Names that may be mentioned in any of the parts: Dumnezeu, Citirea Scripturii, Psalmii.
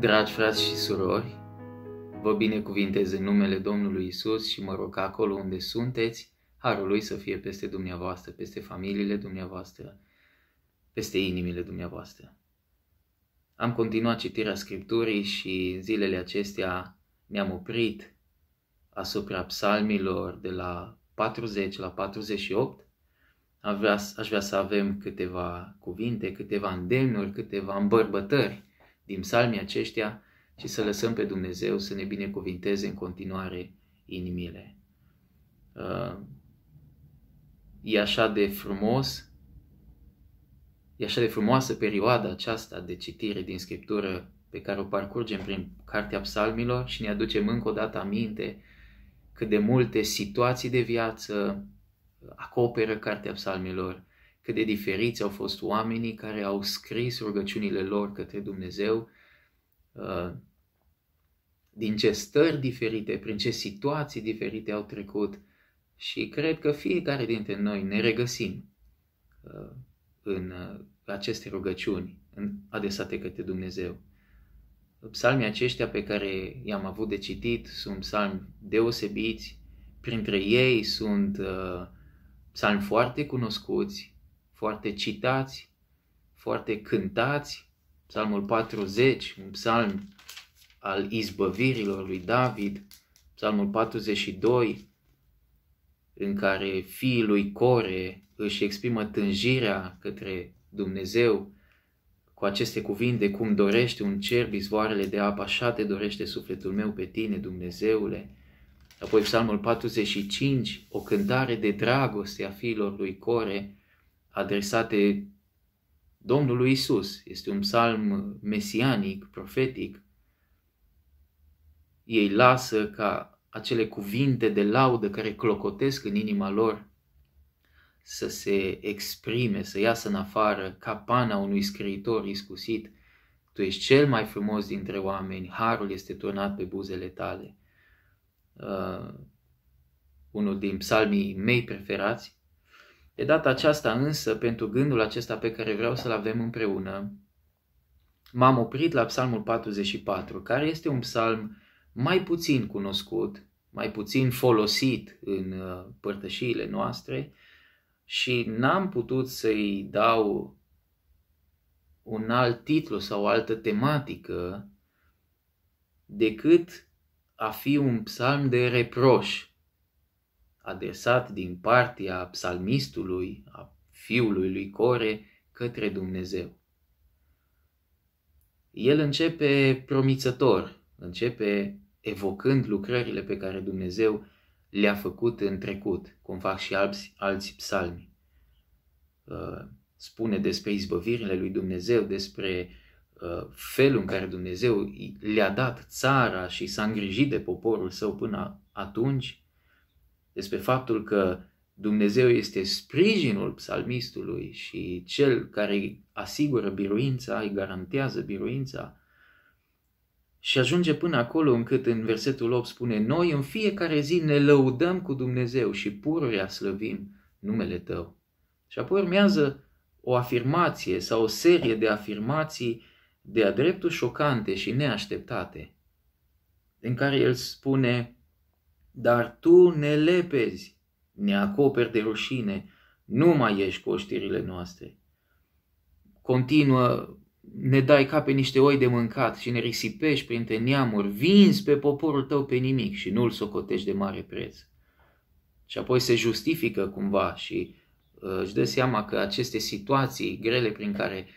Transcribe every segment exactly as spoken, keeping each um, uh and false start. Dragi frați și surori, vă binecuvintez în numele Domnului Isus și mă rog acolo unde sunteți, harul lui să fie peste dumneavoastră, peste familiile dumneavoastră, peste inimile dumneavoastră. Am continuat citirea Scripturii și în zilele acestea ne-am oprit asupra psalmilor de la patruzeci la patruzeci și opt. Aș vrea, aș vrea să avem câteva cuvinte, câteva îndemnuri, câteva îmbărbătări din psalmii aceștia și să lăsăm pe Dumnezeu să ne binecuvinteze în continuare inimile. E așa de frumos, e așa de frumoasă perioada aceasta de citire din Scriptură pe care o parcurgem prin Cartea Psalmilor și ne aducem încă o dată aminte cât de multe situații de viață acoperă Cartea Psalmilor, cât de diferiți au fost oamenii care au scris rugăciunile lor către Dumnezeu, din ce stări diferite, prin ce situații diferite au trecut și cred că fiecare dintre noi ne regăsim în aceste rugăciuni adresate către Dumnezeu. Psalmii aceștia pe care i-am avut de citit sunt psalmi deosebiți, printre ei sunt psalmi foarte cunoscuți, foarte citați, foarte cântați. Psalmul patruzeci, un psalm al izbăvirilor lui David, psalmul patruzeci și doi, în care fiii lui Core își exprimă tânjirea către Dumnezeu cu aceste cuvinte: cum dorește un cer izvoarele de apă, așa te dorește sufletul meu pe tine, Dumnezeule. Apoi psalmul patruzeci și cinci, o cântare de dragoste a fiilor lui Core, adresate Domnului Isus. Este un psalm mesianic, profetic. Ei lasă ca acele cuvinte de laudă care clocotesc în inima lor să se exprime, să iasă în afară ca pana unui scriitor iscusit. Tu ești cel mai frumos dintre oameni, harul este turnat pe buzele tale. Uh, unul din psalmii mei preferați. De data aceasta însă, pentru gândul acesta pe care vreau să-l avem împreună, m-am oprit la psalmul patruzeci și patru, care este un psalm mai puțin cunoscut, mai puțin folosit în părtășiile noastre și n-am putut să-i dau un alt titlu sau o altă tematică decât a fi un psalm de reproș, adresat din partea psalmistului, a fiului lui Core, către Dumnezeu. El începe promițător, începe evocând lucrările pe care Dumnezeu le-a făcut în trecut, cum fac și alți, alți psalmi. Spune despre izbăvirile lui Dumnezeu, despre felul în care Dumnezeu le-a dat țara și s-a îngrijit de poporul său până atunci, despre faptul că Dumnezeu este sprijinul psalmistului și cel care îi asigură biruința, îi garantează biruința. Și ajunge până acolo încât în versetul opt spune: noi în fiecare zi ne lăudăm cu Dumnezeu și pururea slăvim numele Tău. Și apoi urmează o afirmație sau o serie de afirmații de-a dreptul șocante și neașteptate, în care el spune: dar Tu ne lepezi, ne acoperi de rușine, nu mai ești cu oștirile noastre. Continuă: ne dai ca pe niște oi de mâncat și ne risipești printre neamuri, vinzi pe poporul Tău pe nimic și nu îl socotești de mare preț. Și apoi se justifică cumva și uh, își dă seama că aceste situații grele prin care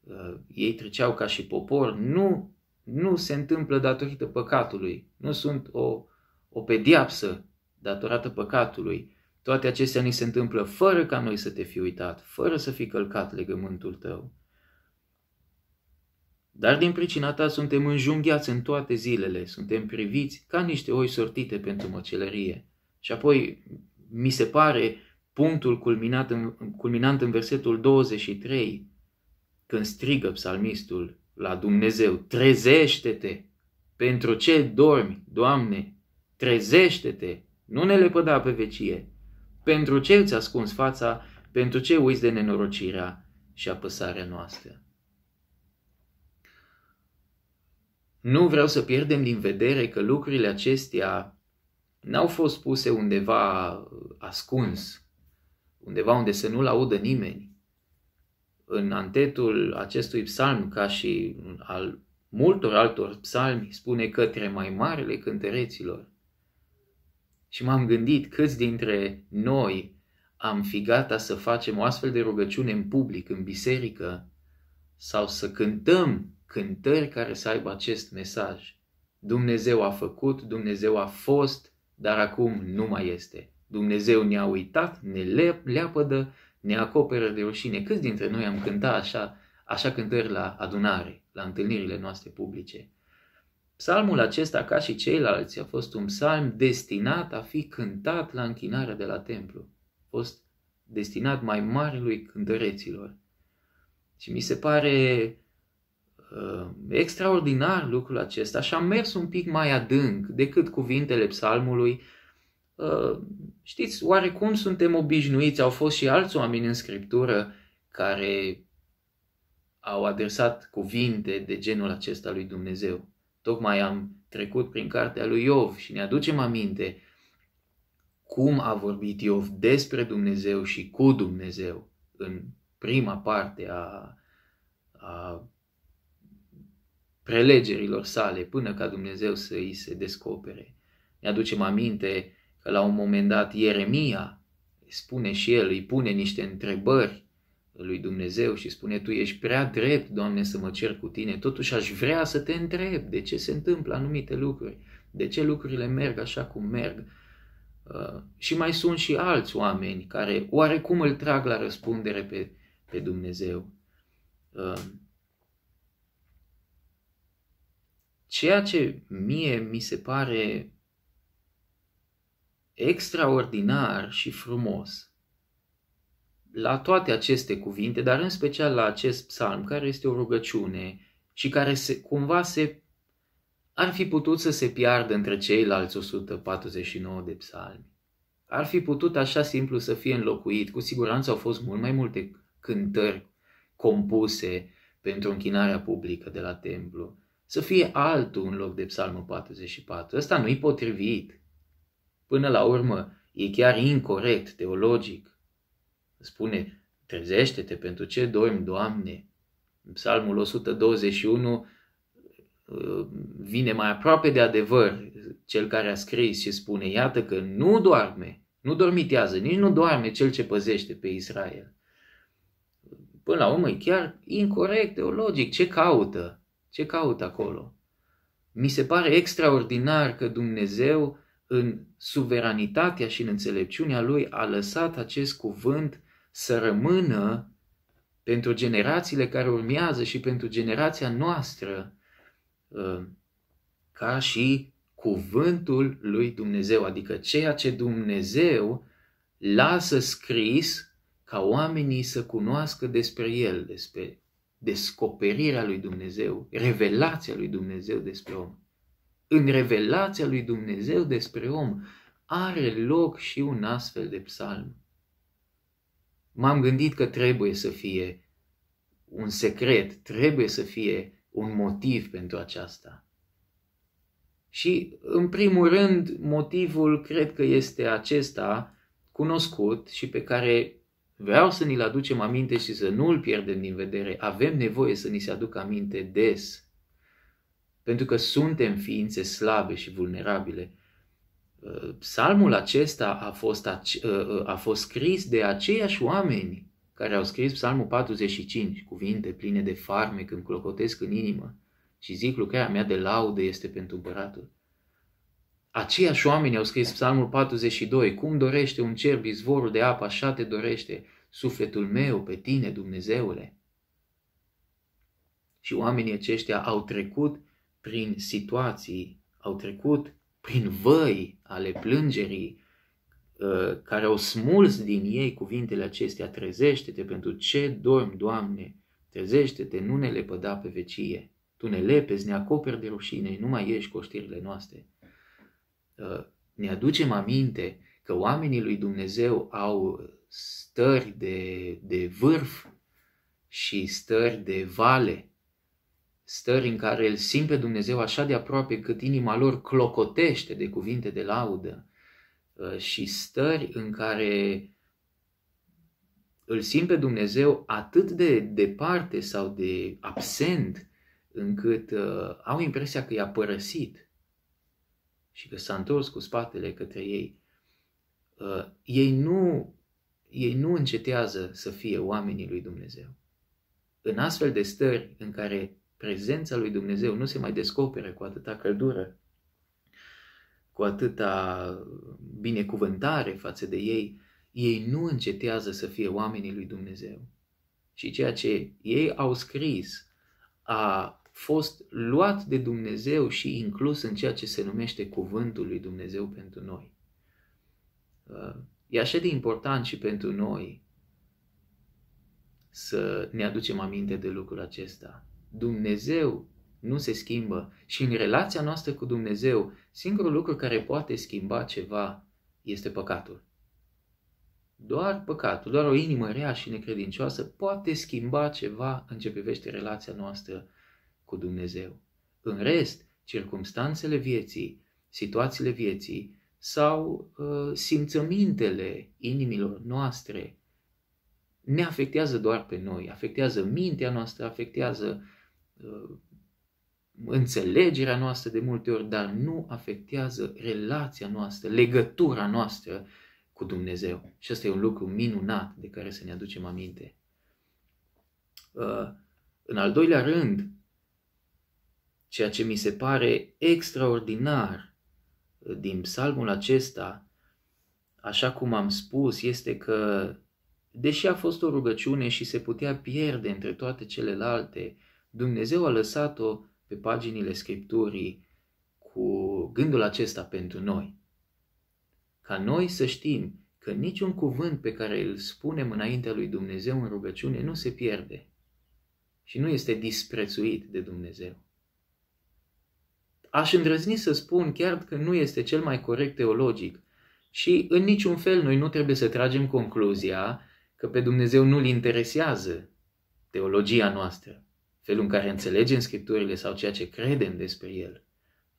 uh, ei treceau ca și popor nu, nu se întâmplă datorită păcatului, nu sunt o... o pediapsă datorată păcatului. Toate acestea ni se întâmplă fără ca noi să te fi uitat, fără să fi călcat legământul Tău. Dar din pricina Ta suntem înjunghiați în toate zilele, suntem priviți ca niște oi sortite pentru măcelărie. Și apoi mi se pare punctul culminat în, culminant în versetul douăzeci și trei, când strigă psalmistul la Dumnezeu: trezește-te! Pentru ce dormi, Doamne? Trezește-te, nu ne lepăda pe vecie. Pentru ce ți ascunzi fața, pentru ce uiți de nenorocirea și apăsarea noastră? Nu vreau să pierdem din vedere că lucrurile acestea n-au fost puse undeva ascuns, undeva unde să nu-l audă nimeni. În antetul acestui psalm, ca și al multor altor psalmi, spune către mai marele cântăreților. Și m-am gândit câți dintre noi am fi gata să facem o astfel de rugăciune în public, în biserică, sau să cântăm cântări care să aibă acest mesaj. Dumnezeu a făcut, Dumnezeu a fost, dar acum nu mai este. Dumnezeu ne-a uitat, ne leapădă, ne acoperă de rușine. Câți dintre noi am cântat așa, așa cântări la adunare, la întâlnirile noastre publice? Psalmul acesta, ca și ceilalți, a fost un psalm destinat a fi cântat la închinarea de la templu. A fost destinat mai marelui cântăreților. Și mi se pare uh, extraordinar lucrul acesta. Și am mers un pic mai adânc decât cuvintele psalmului. Uh, știți, oarecum suntem obișnuiți, au fost și alți oameni în Scriptură care au adresat cuvinte de genul acesta lui Dumnezeu. Tocmai am trecut prin cartea lui Iov și ne aducem aminte cum a vorbit Iov despre Dumnezeu și cu Dumnezeu în prima parte a, a prelegerilor sale, până ca Dumnezeu să îi se descopere. Ne aducem aminte că la un moment dat Ieremia spune și el, îi pune niște întrebări lui Dumnezeu și spune: Tu ești prea drept, Doamne, să mă cer cu Tine, totuși aș vrea să Te întreb de ce se întâmplă anumite lucruri, de ce lucrurile merg așa cum merg. Uh, și mai sunt și alți oameni care oarecum îl trag la răspundere pe, pe Dumnezeu. Uh, ceea ce mie mi se pare extraordinar și frumos la toate aceste cuvinte, dar în special la acest psalm, care este o rugăciune și care se, cumva se, ar fi putut să se piardă între ceilalți o sută patruzeci și nouă de psalmi. Ar fi putut așa simplu să fie înlocuit. Cu siguranță au fost mult mai multe cântări compuse pentru închinarea publică de la templu. Să fie altul în loc de psalmul patruzeci și patru. Ăsta nu-i potrivit. Până la urmă, e chiar incorect teologic. Spune: trezește-te, pentru ce dormi, Doamne? Psalmul o sută douăzeci și unu vine mai aproape de adevăr, cel care a scris, și spune: iată că nu doarme, nu dormitează, nici nu doarme cel ce păzește pe Israel. Până la urmă e chiar incorect teologic. Ce caută? Ce caută acolo? Mi se pare extraordinar că Dumnezeu, în suveranitatea și în înțelepciunea Lui, a lăsat acest cuvânt să rămână pentru generațiile care urmează și pentru generația noastră ca și cuvântul lui Dumnezeu, adică ceea ce Dumnezeu lasă scris ca oamenii să cunoască despre El, despre descoperirea lui Dumnezeu, revelația lui Dumnezeu despre om. În revelația lui Dumnezeu despre om are loc și un astfel de psalm. M-am gândit că trebuie să fie un secret, trebuie să fie un motiv pentru aceasta. Și, în primul rând, motivul cred că este acesta cunoscut și pe care vreau să ni-l aducem aminte și să nu îl pierdem din vedere. Avem nevoie să ni se aducă aminte des, pentru că suntem ființe slabe și vulnerabile. Psalmul acesta a fost, a fost scris de aceiași oameni care au scris Psalmul patruzeci și cinci, cuvinte pline de farmec îmi clocotesc în inimă și zic, lucrarea mea de laudă este pentru Împăratul. Aceiași oameni au scris Psalmul patruzeci și doi, cum dorește un cer izvorul de apă, așa te dorește sufletul meu pe tine, Dumnezeule. Și oamenii aceștia au trecut prin situații, au trecut prin văi ale plângerii care au smuls din ei cuvintele acestea: trezește-te, pentru ce dormi, Doamne? Trezește-te, nu ne lepăda pe vecie. Tu ne lepezi, ne acoperi de rușine, nu mai ieși cu oștirile noastre. Ne aducem aminte că oamenii lui Dumnezeu au stări de, de vârf și stări de vale, stări în care îl simt pe Dumnezeu așa de aproape cât inima lor clocotește de cuvinte de laudă și stări în care îl simt pe Dumnezeu atât de departe sau de absent încât au impresia că i-a părăsit și că s-a întors cu spatele către ei. Ei nu, ei nu încetează să fie oamenii lui Dumnezeu. În astfel de stări în care prezența lui Dumnezeu nu se mai descoperă cu atâta căldură, cu atâta binecuvântare față de ei, ei nu încetează să fie oamenii lui Dumnezeu. Și ceea ce ei au scris a fost luat de Dumnezeu și inclus în ceea ce se numește Cuvântul lui Dumnezeu pentru noi. E așa de important și pentru noi să ne aducem aminte de lucrul acesta. Dumnezeu nu se schimbă și în relația noastră cu Dumnezeu, singurul lucru care poate schimba ceva este păcatul. Doar păcatul, doar o inimă rea și necredincioasă poate schimba ceva în ce privește relația noastră cu Dumnezeu. În rest, circumstanțele vieții, situațiile vieții sau uh, simțămintele inimilor noastre ne afectează doar pe noi, afectează mintea noastră, afectează uh, înțelegerea noastră de multe ori, dar nu afectează relația noastră, legătura noastră cu Dumnezeu. Și asta e un lucru minunat de care să ne aducem aminte. Uh, în al doilea rând, ceea ce mi se pare extraordinar din psalmul acesta, așa cum am spus, este că, deși a fost o rugăciune și se putea pierde între toate celelalte, Dumnezeu a lăsat-o pe paginile Scripturii cu gândul acesta pentru noi. Ca noi să știm că niciun cuvânt pe care îl spunem înaintea lui Dumnezeu în rugăciune nu se pierde și nu este disprețuit de Dumnezeu. Aș îndrăzni să spun, chiar că nu este cel mai corect teologic și în niciun fel noi nu trebuie să tragem concluzia că pe Dumnezeu nu-L interesează teologia noastră, felul în care înțelegem Scripturile sau ceea ce credem despre El.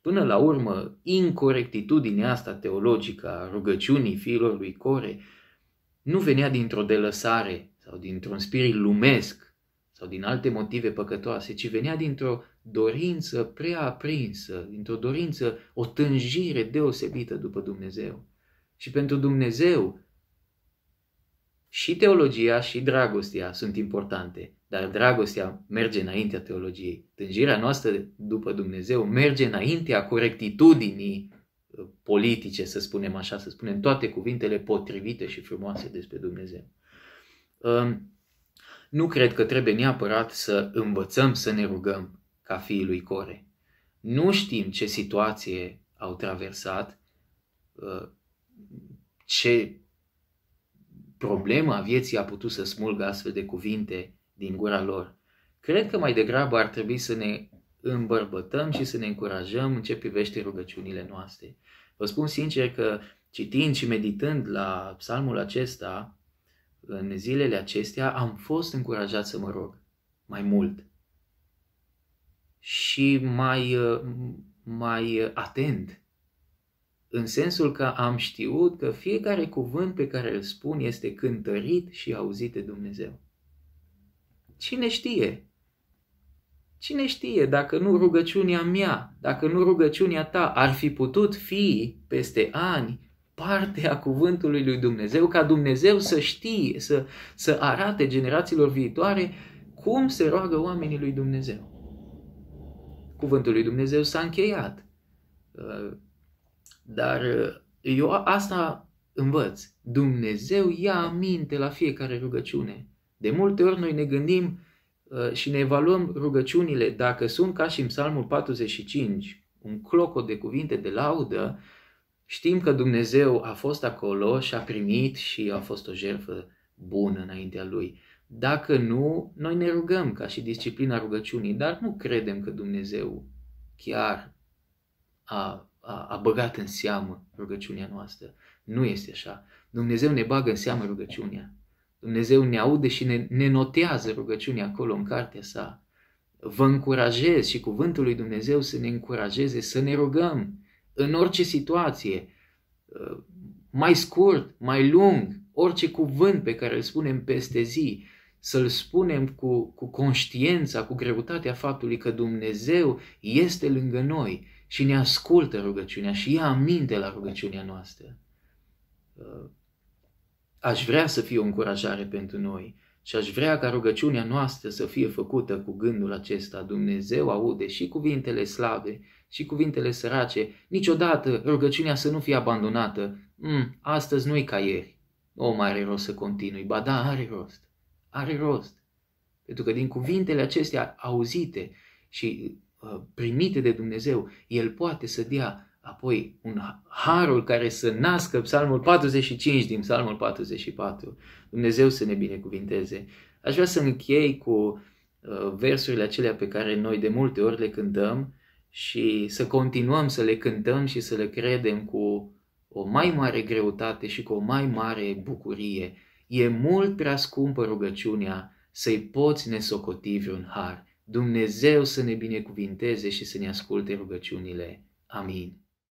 Până la urmă, incorectitudinea asta teologică a rugăciunii fiilor lui Core nu venea dintr-o delăsare sau dintr-un spirit lumesc sau din alte motive păcătoase, ci venea dintr-o dorință prea aprinsă, dintr-o dorință, o tânjire deosebită după Dumnezeu. Și pentru Dumnezeu și teologia și dragostea sunt importante, dar dragostea merge înaintea teologiei. Tânjirea noastră după Dumnezeu merge înaintea corectitudinii politice, să spunem așa, să spunem toate cuvintele potrivite și frumoase despre Dumnezeu. Nu cred că trebuie neapărat să învățăm să ne rugăm ca fiii lui Core. Nu știm ce situație au traversat, ce problema a vieții a putut să smulgă astfel de cuvinte din gura lor. Cred că mai degrabă ar trebui să ne îmbărbătăm și să ne încurajăm în ce privește rugăciunile noastre. Vă spun sincer că citind și meditând la psalmul acesta, în zilele acestea am fost încurajat să mă rog mai mult și mai, mai atent, în sensul că am știut că fiecare cuvânt pe care îl spun este cântărit și auzit de Dumnezeu. Cine știe? Cine știe dacă nu rugăciunea mea, dacă nu rugăciunea ta ar fi putut fi peste ani parte a cuvântului lui Dumnezeu, ca Dumnezeu să știe, să, să arate generațiilor viitoare cum se roagă oamenii lui Dumnezeu. Cuvântul lui Dumnezeu s-a încheiat. Dar eu asta învăț. Dumnezeu ia aminte la fiecare rugăciune. De multe ori noi ne gândim și ne evaluăm rugăciunile dacă sunt ca și în Psalmul patruzeci și cinci, un clocot de cuvinte de laudă, știm că Dumnezeu a fost acolo și a primit și a fost o jertfă bună înaintea Lui. Dacă nu, noi ne rugăm ca și disciplina rugăciunii, dar nu credem că Dumnezeu chiar a, a, a băgat în seamă rugăciunea noastră. Nu este așa. Dumnezeu ne bagă în seamă rugăciunea. Dumnezeu ne aude și ne, ne notează rugăciunea acolo în cartea sa. vă încurajez și cuvântul lui Dumnezeu să ne încurajeze să ne rugăm în orice situație, mai scurt, mai lung, orice cuvânt pe care îl spunem peste zi, să-l spunem cu, cu conștiința, cu greutatea faptului că Dumnezeu este lângă noi și ne ascultă rugăciunea și ia aminte la rugăciunea noastră. Aș vrea să fie o încurajare pentru noi și aș vrea ca rugăciunea noastră să fie făcută cu gândul acesta. Dumnezeu aude și cuvintele slabe și cuvintele sărace. Niciodată rugăciunea să nu fie abandonată. Mm, astăzi nu-i ca ieri. O, mai are rost să continui. Ba da, are rost. Are rost. Pentru că din cuvintele acestea auzite și uh, primite de Dumnezeu, El poate să dea apoi un harul care să nască Psalmul patruzeci și cinci din Psalmul patruzeci și patru. Dumnezeu să ne binecuvinteze. Aș vrea să închei cu versurile acelea pe care noi de multe ori le cântăm și să continuăm să le cântăm și să le credem cu o mai mare greutate și cu o mai mare bucurie. E mult prea scumpă rugăciunea să-i poți nesocoti vreun har. Dumnezeu să ne binecuvinteze și să ne asculte rugăciunile. Amin.